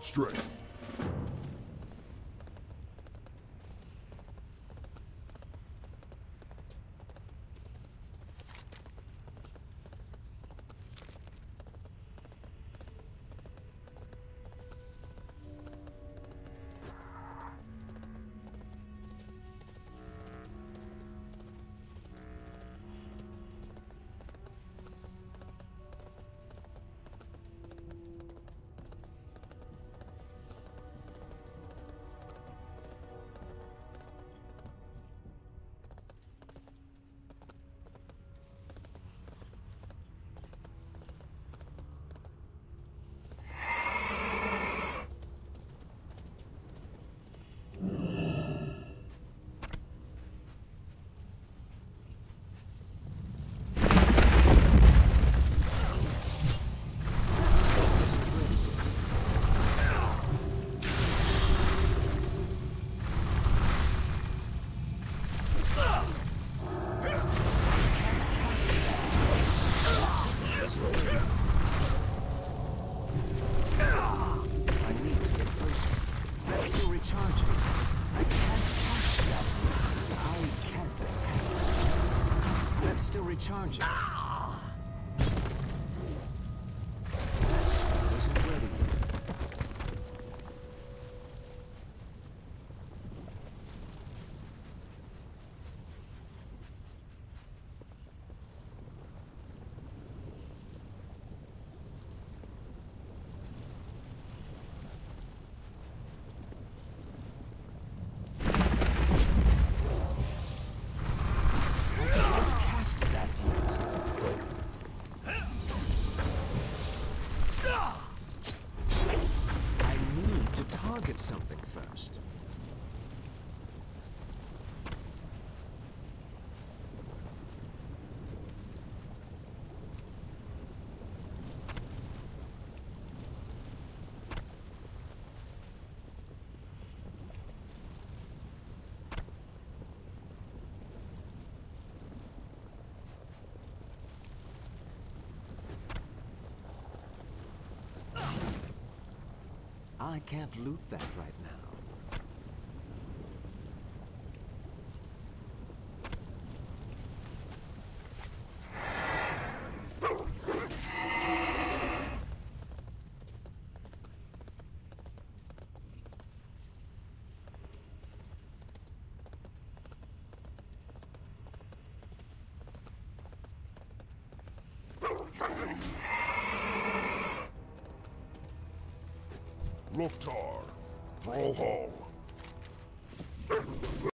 Straight. Charge it. I can't loot that right now. Loktar, Brawlhall.